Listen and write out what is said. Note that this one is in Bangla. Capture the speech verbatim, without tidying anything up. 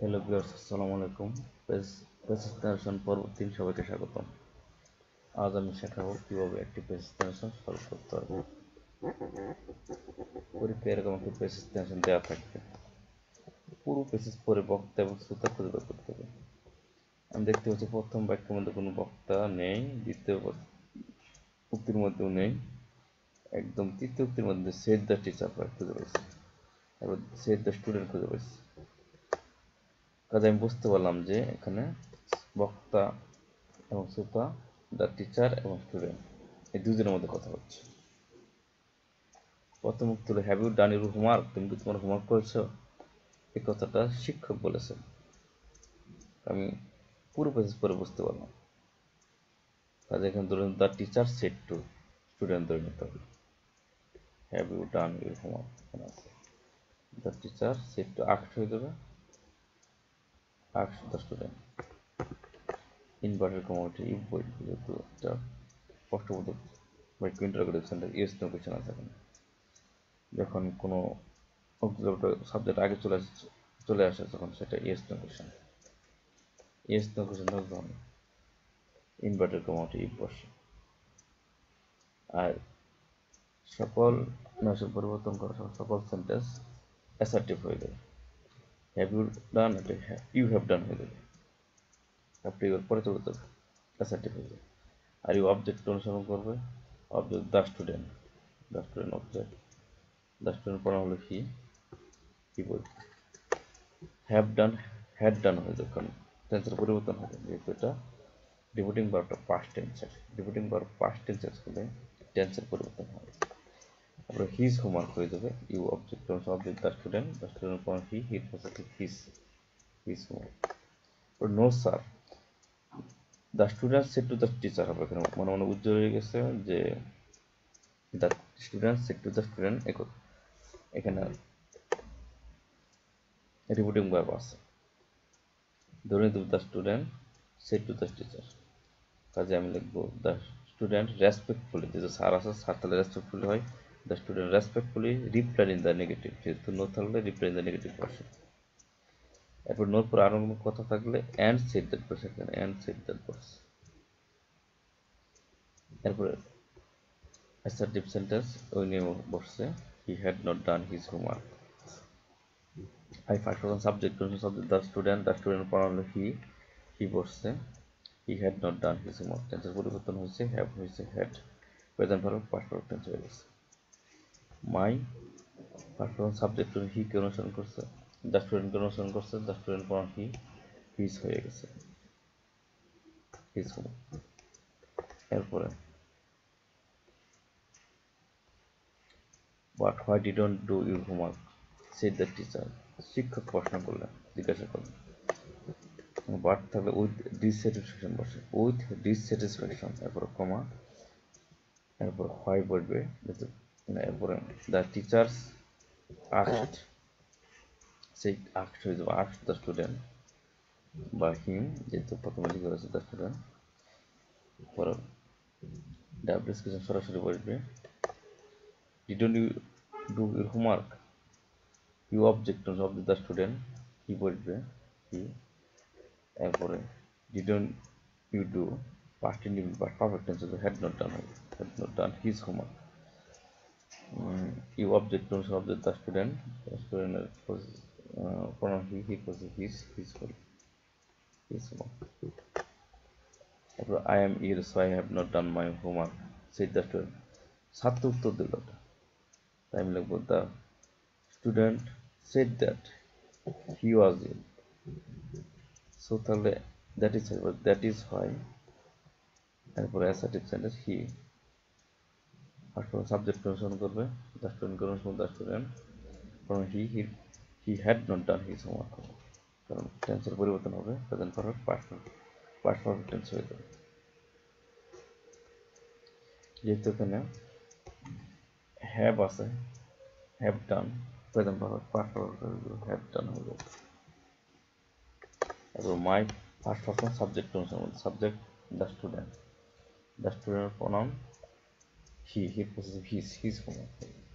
হ্যালো ভিউয়ার্স, আসসালামু আলাইকুম। পেজ পেজ এক্সটেনশন পর্ব তিন সবাইকে স্বাগতম। আজ আমি শেখাবো কিভাবে একটি পেজ এক্সটেনশন সলভ করতে পারবো। পরীক্ষায় এরকম একটি পেজ এক্সটেনশন দেওয়া থাকবে, পুরো পেজেস পরে বক্তা এবং শ্রোতা খুঁজে বের করতে হবে। আমি দেখতে পাচ্ছি প্রথম বাক্যের মধ্যে কোনো বক্তা নেই, দ্বিতীয় উক্তির মধ্যেও নেই, একদম তৃতীয় উক্তির মধ্যে সেভ দ্য টিচার খুঁজে পেয়েছি, তারপর সেভ দ্য স্টুডেন্ট খুঁজে পেয়েছি। কাজে আমি বুঝতে পারলাম যে এখানে বক্তা এবং শ্রোতা, দ্য টিচার এবং স্টুডেন্ট, এই দুজনের মধ্যে কথা হচ্ছে। প্রথম উক্তি হলো have you done your homework, তুমি কি তোমার হোমওয়ার্ক করেছো? এই কথাটা শিক্ষক বলেছে, আমি পুরো পেজ পরে বুঝতে পারলাম। কাজে এখানে ধরুন the teacher said to student ধরে নিতে হবে, have you done your homework আছে, দ্য টিচার সেড টু আর্ট হয়ে যাবে আর্টস দ্য স্টুডেন্ট, ইনভার্টার কমাউটি ইউ বইট, যেহেতু একটা কষ্টবোধক বা একটু ইন্টারগ্রেশনটা ইউজ নো কোয়েশন আছে। যখন কোনো সাবজেক্ট আগে চলে আসে চলে আসে তখন সেটা yes no question, yes no question তখন ইনভার্টার কমাউটি ইউ বসে। আর সকল নয়শো পরিবর্তন করা সকল সেন্টেন্স অ্যাসার্টিভ হয়ে যায়, হ্যাভ ইউ ডান এটা ইউ হ্যাভ ডান হয়ে যাবে, আপনি এবার পরে চলে যাবে অ্যাসার্টিভ হয়ে যাবে। আর ইউ অবজেক্ট অনুসরণ করবে, object the student, the student object, the student পড়া হলো কি কি বলবে, হ্যাভ ডান হ্যাড ডান হয়ে যাবে, কারণ টেন্সের পরিবর্তন হবে, যেহেতু এটা ডিপুটিং বারটা পাস্ট টেন্সের, ডিপুটিং বার পাস্ট টেন্সের হলে টেন্সের পরিবর্তন হবে। তারপরে হিজ হোমওয়ার্ক হয়ে যাবে, you object object the student, the student পড়া he his his his homework. No sir, the student said to the teacher হবে, এখানে মনে মনে উজ্জ্বল হয়ে গেছে যে the student said to the student, এখানে রিপোর্টিং ভার্ব আছে, ধরে নিতে the student said to the teacher. কাজে আমি লিখবো দ্য স্টুডেন্ট রেসপেক্টফুলি, যেহেতু স্যার আছে স্যার তাহলে রেসপেক্টফুলি হয়, the student respectfully replied in the negative, যেহেতু no থাকলে reply in the negative পাশে। এরপর no পর আর কোনো কথা থাকলে and said that person, and said that person। এরপর assertive sentence ওই নিয়ে বসছে, he had not done his homework। I first person subject person subject the student, the student পড়ালো he, he বসছে, he had not done his homework, tense পরিবর্তন হয়েছে have হয়েছে had, present verb past tense হয়ে গেছে। মাই পার্সোনাল সাবজেক্ট হি কে অনুসরণ করছে, দ্য স্টুডেন্টকে অনুসরণ করছে, দ্য স্টুডেন্ট পড়ানো হি হিজ হয়ে গেছে হিজ। এরপরে but why didn't do your homework said the teacher, শিক্ষক প্রশ্ন করলেন জিজ্ঞাসা করলেন, বাট থাকলে উইথ ডিসস্যাটিসফ্যাকশন বসে, উইথ ডিসস্যাটিসফ্যাকশন। এরপরে কমা, এরপর হোয়াই বলবে, এরপরে দ্য টিচার্স আর্ট, সেই আর্ট হয়ে যাবে আর্ট দ্য স্টুডেন্ট বা হিম, যেহেতু প্রথমে লিখে রয়েছে দ্য স্টুডেন্ট, পরে ডাব্লিউএস কিছু সরাসরি বসবে, didn't you do your homework, you object object the student he বসবে হি। এরপরে didn't you do past perfect tense হবে, হ্যাড নট ডান হবে, had not done his homework, you object object the student, স্টুডেন্টের পড়ানো হি হি করছে হিজ হিজ করে হিজ হোমওয়ার্ক। তারপর I am you so I have not done my homework said the student, ছাত্র উত্তর দিল, তাই আমি লিখব the student said that he was ill, so তাহলে দ্যাট ইজ দ্যাট ইজ হয়। তারপরে অ্যাসার্টিভ সেন্টেন্স হি সাবজেক্ট অনুসরণ করবে, দ্য স্টুডেন্ট অনুসরণ দ্য স্টুডেন্ট কারণ he he he had not done his homework, কারণ টেন্সের পরিবর্তন হবে present perfect past past perfect tense হয়ে যাবে, যেহেতু এখানে হ্যাভ আছে have done present perfect past perfect have done হয়ে যাবে। তারপর মাই ফার্স্ট পারসন সাবজেক্ট অনুসরণ সাবজেক্ট দ্য স্টুডেন্ট, দ্য স্টুডেন্টের প্রণাম he he possesses his his homework.